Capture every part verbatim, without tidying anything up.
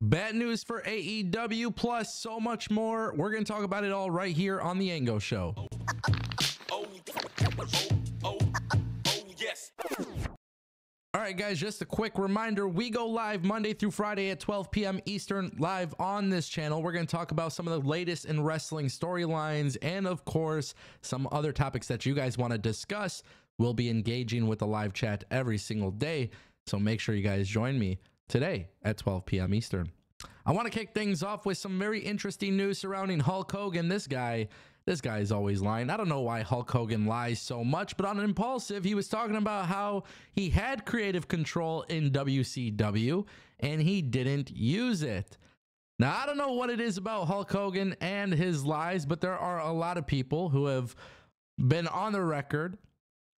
Bad news for A E W plus so much more. We're going to talk about it all right here on The Ango Show. Oh, oh, oh, oh, yes. All right, guys, just a quick reminder. We go live Monday through Friday at twelve p m Eastern live on this channel. We're going to talk about some of the latest in wrestling storylines and, of course, some other topics that you guys want to discuss. We'll be engaging with the live chat every single day, so make sure you guys join me today at twelve p m Eastern. I want to kick things off with some very interesting news surrounding Hulk Hogan. This guy, this guy is always lying. I don't know why Hulk Hogan lies so much, but on Impaulsive, he was talking about how he had creative control in W C W and he didn't use it. Now, I don't know what it is about Hulk Hogan and his lies, but there are a lot of people who have been on the record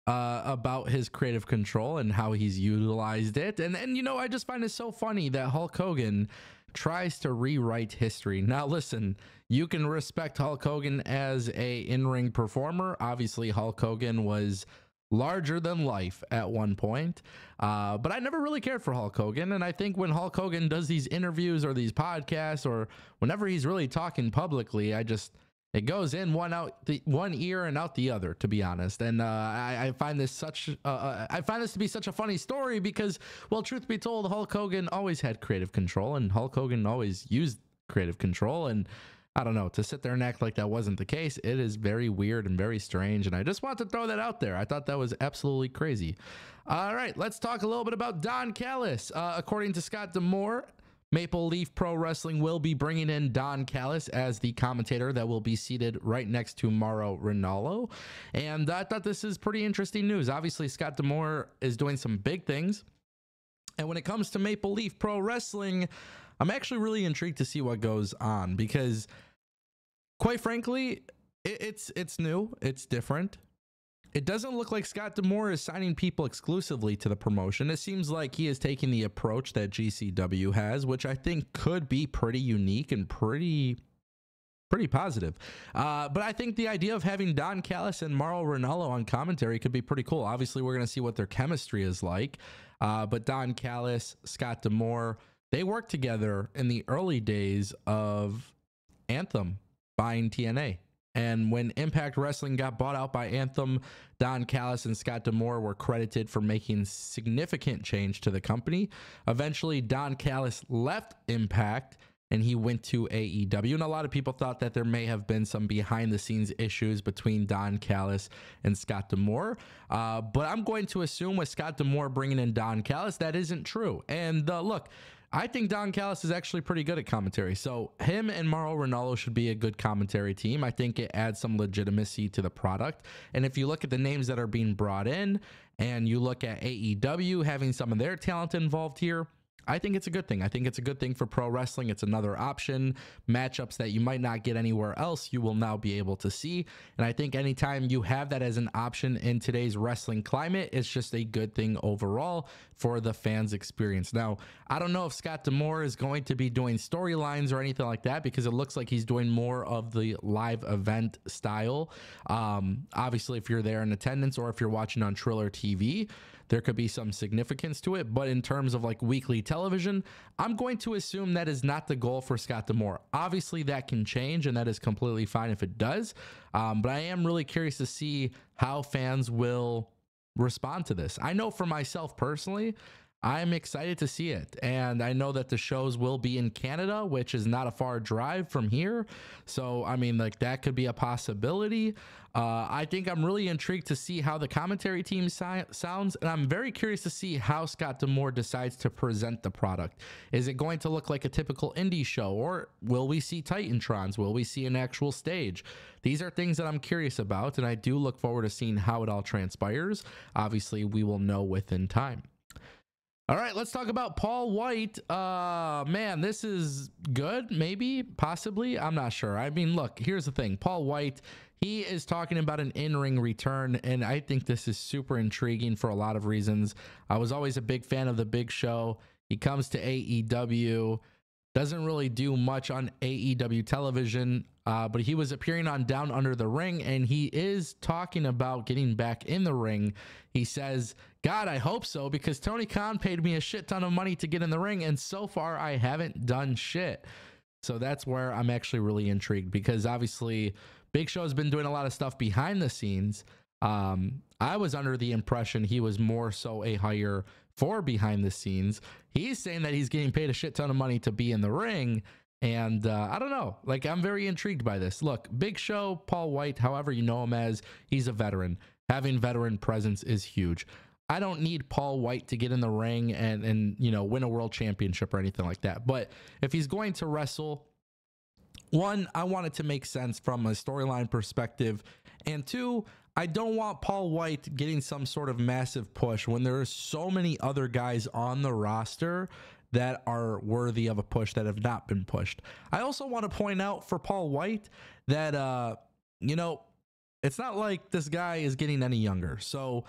Uh, about his creative control and how he's utilized it. And, and, you know, I just find it so funny that Hulk Hogan tries to rewrite history. Now, listen, you can respect Hulk Hogan as a in-ring performer. Obviously, Hulk Hogan was larger than life at one point. Uh, but I never really cared for Hulk Hogan. And I think when Hulk Hogan does these interviews or these podcasts or whenever he's really talking publicly, I just... it goes in one out the one ear and out the other, to be honest. And uh, I, I find this such uh, I find this to be such a funny story because, well, truth be told, Hulk Hogan always had creative control and Hulk Hogan always used creative control. And I don't know, to sit there and act like that wasn't the case, it is very weird and very strange. And I just want to throw that out there. I thought that was absolutely crazy. All right, let's talk a little bit about Don Callis. Uh, according to Scott D'Amore, Maple Leaf Pro Wrestling will be bringing in Don Callis as the commentator that will be seated right next to Mauro Ranallo. And I thought this is pretty interesting news. Obviously, Scott D'Amore is doing some big things. And when it comes to Maple Leaf Pro Wrestling, I'm actually really intrigued to see what goes on because, quite frankly, it, it's, it's new. It's different. It doesn't look like Scott D'Amore is signing people exclusively to the promotion. It seems like he is taking the approach that G C W has, which I think could be pretty unique and pretty, pretty positive. Uh, but I think the idea of having Don Callis and Mauro Ranallo on commentary could be pretty cool. Obviously, we're going to see what their chemistry is like. Uh, but Don Callis, Scott D'Amore, they worked together in the early days of Anthem buying T N A. And when Impact Wrestling got bought out by Anthem, Don Callis and Scott D'Amore were credited for making significant change to the company. Eventually, Don Callis left Impact and he went to A E W. And a lot of people thought that there may have been some behind-the-scenes issues between Don Callis and Scott D'Amore. Uh, but I'm going to assume with Scott D'Amore bringing in Don Callis, that isn't true. And uh, look... I think Don Callis is actually pretty good at commentary. So him and Mauro Ranallo should be a good commentary team. I think it adds some legitimacy to the product. And if you look at the names that are being brought in and you look at A E W having some of their talent involved here, I think it's a good thing. I think it's a good thing for pro wrestling. It's another option. Matchups that you might not get anywhere else, you will now be able to see. And I think anytime you have that as an option in today's wrestling climate, it's just a good thing overall for the fans' experience. Now, I don't know if Scott D'Amore is going to be doing storylines or anything like that because it looks like he's doing more of the live event style. Um, obviously, if you're there in attendance or if you're watching on Triller T V, there could be some significance to it, but in terms of like weekly television, I'm going to assume that is not the goal for Scott D'Amore. Obviously, that can change, and that is completely fine if it does, um, but I am really curious to see how fans will respond to this. I know for myself personally, I'm excited to see it, and I know that the shows will be in Canada, which is not a far drive from here, so I mean, like, that could be a possibility. Uh, I think I'm really intrigued to see how the commentary team si sounds, and I'm very curious to see how Scott D'Amore decides to present the product. Is it going to look like a typical indie show, or will we see Titantrons? Will we see an actual stage? These are things that I'm curious about, and I do look forward to seeing how it all transpires. Obviously, we will know within time. All right, let's talk about Paul White. Uh, man, this is good, maybe, possibly. I'm not sure. I mean, look, here's the thing. Paul White, he is talking about an in-ring return, and I think this is super intriguing for a lot of reasons. I was always a big fan of the Big Show. He comes to A E W. Doesn't really do much on A E W television, uh, but he was appearing on Down Under the Ring, and he is talking about getting back in the ring. He says, God, I hope so, because Tony Khan paid me a shit ton of money to get in the ring, and so far I haven't done shit. So that's where I'm actually really intrigued, because obviously Big Show has been doing a lot of stuff behind the scenes. Um, I was under the impression he was more so a hire for behind the scenes. He's saying that he's getting paid a shit ton of money to be in the ring. And uh, I don't know, like, I'm very intrigued by this. Look, Big Show, Paul White, however you know him as, he's a veteran. Having veteran presence is huge. I don't need Paul White to get in the ring and, and you know, win a world championship or anything like that. But if he's going to wrestle, one, I want it to make sense from a storyline perspective. And two, I don't want Paul White getting some sort of massive push when there are so many other guys on the roster that are worthy of a push that have not been pushed. I also want to point out for Paul White that, uh, you know, it's not like this guy is getting any younger. So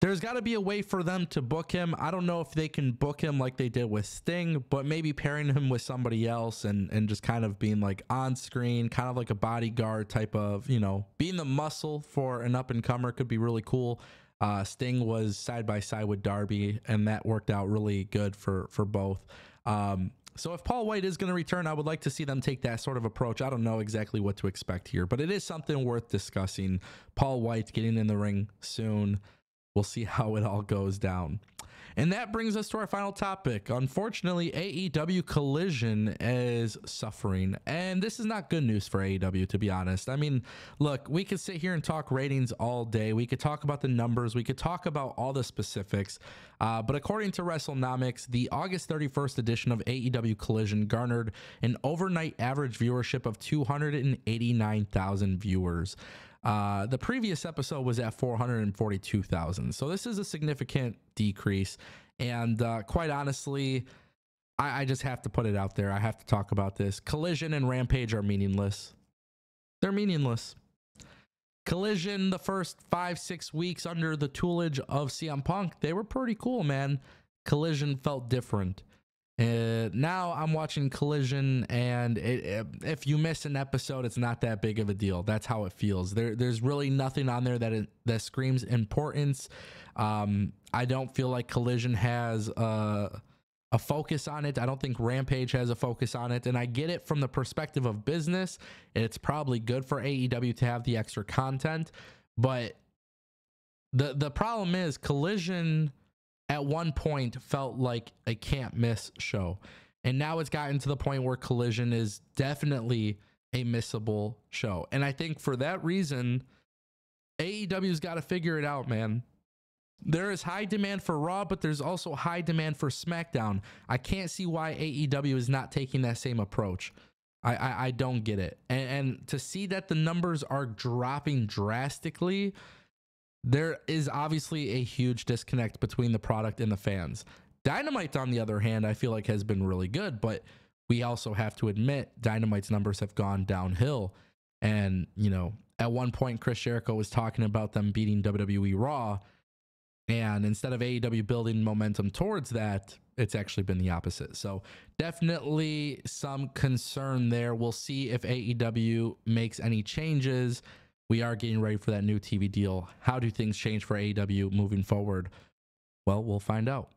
there's got to be a way for them to book him. I don't know if they can book him like they did with Sting, but maybe pairing him with somebody else and, and just kind of being like on screen, kind of like a bodyguard type of, you know, being the muscle for an up-and-comer could be really cool. Uh, Sting was side-by-side with Darby, and that worked out really good for, for both. Um, so if Paul White is going to return, I would like to see them take that sort of approach. I don't know exactly what to expect here, but it is something worth discussing. Paul White getting in the ring soon. We'll see how it all goes down. And that brings us to our final topic. Unfortunately, A E W Collision is suffering. And this is not good news for A E W, to be honest. I mean, look, we could sit here and talk ratings all day. We could talk about the numbers. We could talk about all the specifics. Uh, but according to WrestleNomics, the August thirty-first edition of A E W Collision garnered an overnight average viewership of two hundred eighty-nine thousand viewers. Uh, the previous episode was at four hundred forty-two thousand. So this is a significant decrease. And uh, quite honestly, I, I just have to put it out there. I have to talk about this. Collision and Rampage are meaningless. They're meaningless. Collision, the first five, six weeks under the tutelage of C M Punk, they were pretty cool, man. Collision felt different. Uh, now I'm watching Collision, and it, it, if you miss an episode, it's not that big of a deal. That's how it feels. There, there's really nothing on there that it, that screams importance. Um, I don't feel like Collision has a, a focus on it. I don't think Rampage has a focus on it. And I get it from the perspective of business. It's probably good for A E W to have the extra content, but the the problem is Collision at one point felt like a can't miss show. And now it's gotten to the point where Collision is definitely a missable show. And I think for that reason, A E W's got to figure it out, man. There is high demand for Raw, but there's also high demand for SmackDown. I can't see why A E W is not taking that same approach. I, I, I don't get it. And, and to see that the numbers are dropping drastically, there is obviously a huge disconnect between the product and the fans. Dynamite, on the other hand, I feel like has been really good, but we also have to admit Dynamite's numbers have gone downhill. And, you know, at one point, Chris Jericho was talking about them beating W W E Raw. And instead of A E W building momentum towards that, it's actually been the opposite. So definitely some concern there. We'll see if A E W makes any changes. We are getting ready for that new T V deal. How do things change for A E W moving forward? Well, we'll find out.